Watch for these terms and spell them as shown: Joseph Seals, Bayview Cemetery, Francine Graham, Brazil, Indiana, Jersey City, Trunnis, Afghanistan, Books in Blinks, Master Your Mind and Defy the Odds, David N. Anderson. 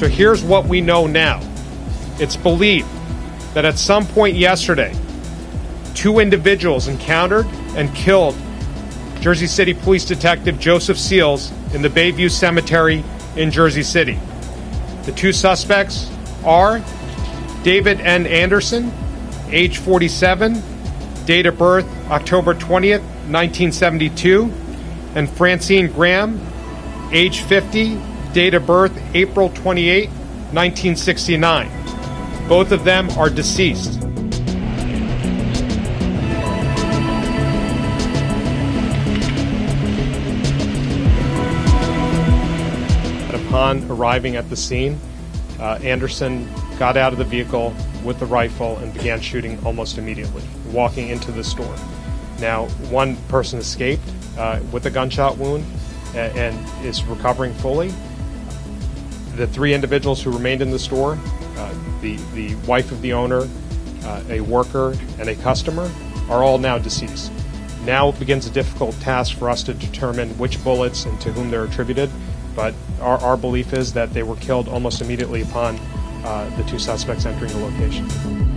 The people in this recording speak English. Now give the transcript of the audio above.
So here's what we know now. It's believed that at some point yesterday, two individuals encountered and killed Jersey City Police Detective Joseph Seals in the Bayview Cemetery in Jersey City. The two suspects are David N. Anderson, age 47, date of birth October 20th, 1972, and Francine Graham, age 50, date of birth April 28, 1969. Both of them are deceased. Upon arriving at the scene, Anderson got out of the vehicle with the rifle and began shooting almost immediately, walking into the store. Now, one person escaped with a gunshot wound and is recovering fully. The three individuals who remained in the store, the wife of the owner, a worker, and a customer, are all now deceased. Now begins a difficult task for us to determine which bullets and to whom they're attributed, but our belief is that they were killed almost immediately upon the two suspects entering the location.